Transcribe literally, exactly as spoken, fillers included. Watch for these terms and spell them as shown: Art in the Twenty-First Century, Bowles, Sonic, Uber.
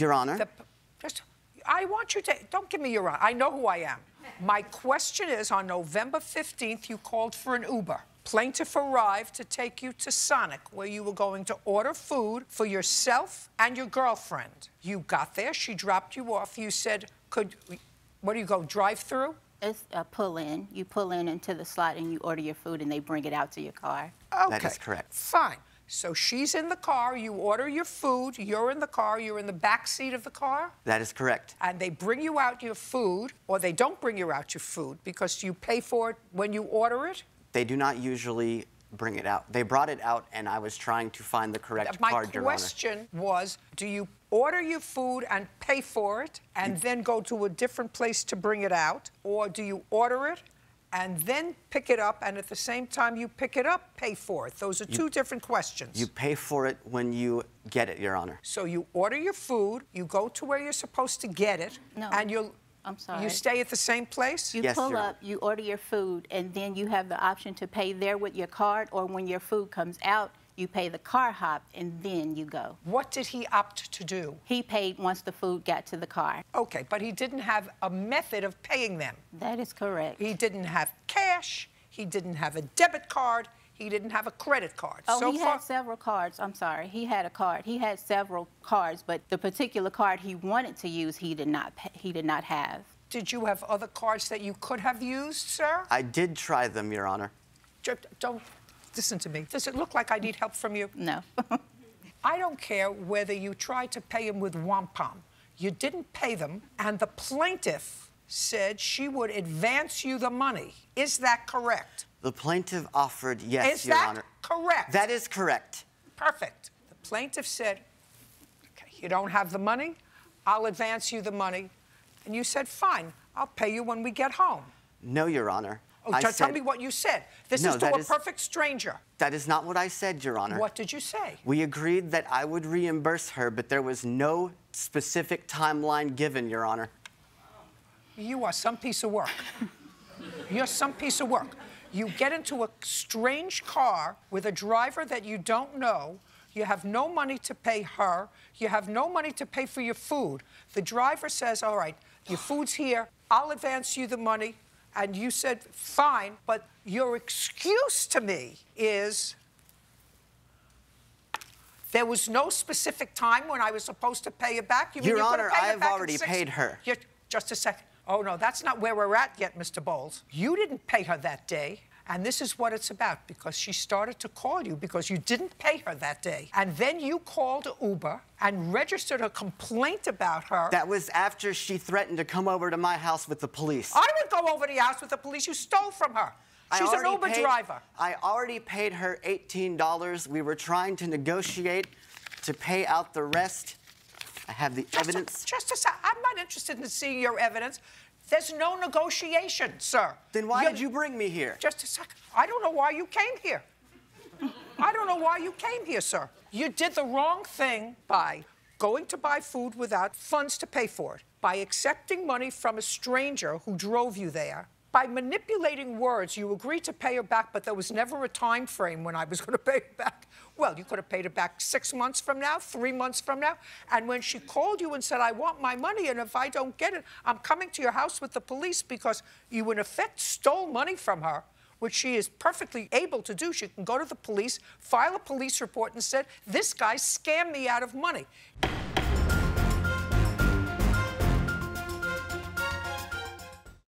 Your Honor? The, just, I want you to, don't give me your honor. I know who I am. My question is, on November fifteenth, you called for an Uber. Plaintiff arrived to take you to Sonic, where you were going to order food for yourself and your girlfriend. You got there, she dropped you off. You said, could, what do you go, drive through? It's a pull-in. You pull in into the slot and you order your food and they bring it out to your car. Okay. That is correct. Fine. So she's in the car, you order your food, you're in the car, you're in the back seat of the car? That is correct. And they bring you out your food, or they don't bring you out your food because you pay for it when you order it? They do not usually bring it out. They brought it out and I was trying to find the correct My card, Your Honor. My question was, do you order your food and pay for it and you... then go to a different place to bring it out, or do you order it and then pick it up, and at the same time you pick it up, pay for it? Those are you, two different questions. You pay for it when you get it, Your Honor. So you order your food, you go to where you're supposed to get it, no, and you'll... I'm sorry. You stay at the same place? You yes, pull Your up, Honor. You order your food, and then you have the option to pay there with your card, or when your food comes out, you pay the car hop, and then you go. What did he opt to do? He paid once the food got to the car. Okay, but he didn't have a method of paying them. That is correct. He didn't have cash. He didn't have a debit card. He didn't have a credit card. Oh, so he far... had several cards. I'm sorry. He had a card. He had several cards, but the particular card he wanted to use, he did not pay, he did not have. Did you have other cards that you could have used, sir? I did try them, Your Honor. Don't... Listen to me. Does it look like I need help from you? No. I don't care whether you tried to pay him with wampum. You didn't pay them, and the plaintiff said she would advance you the money. Is that correct? The plaintiff offered, yes, Your Honor. Is that correct? That is correct. Perfect. The plaintiff said, okay, you don't have the money, I'll advance you the money. And you said, fine, I'll pay you when we get home. No, Your Honor. Oh, said, tell me what you said. This no, is to a is, perfect stranger. That is not what I said, Your Honor. What did you say? We agreed that I would reimburse her, but there was no specific timeline given, Your Honor. You are some piece of work. You're some piece of work. You get into a strange car with a driver that you don't know. You have no money to pay her. You have no money to pay for your food. The driver says, all right, your food's here. I'll advance you the money. And you said, fine, but your excuse to me is there was no specific time when I was supposed to pay it back. You Your mean you Honor, I have already paid her. You're, just a second. Oh, no, that's not where we're at yet, Mister Bowles. You didn't pay her that day, and this is what it's about, because she started to call you because you didn't pay her that day. And then you called Uber and registered a complaint about her. That was after she threatened to come over to my house with the police. I would go over to your house with the police. You stole from her. She's an Uber paid, driver. I already paid her eighteen dollars. We were trying to negotiate to pay out the rest. I have the just evidence. A, just a second. I'm not interested in seeing your evidence. There's no negotiation, sir. Then why You're, did you bring me here? Just a second. I don't know why you came here. I don't know why you came here, sir. You did the wrong thing by going to buy food without funds to pay for it, by accepting money from a stranger who drove you there, by manipulating words. You agreed to pay her back, but there was never a time frame when I was going to pay her back. Well, you could have paid her back six months from now, three months from now. And when she called you and said, I want my money, and if I don't get it, I'm coming to your house with the police, because you, in effect, stole money from her, which she is perfectly able to do. She can go to the police, file a police report, and said, this guy scammed me out of money.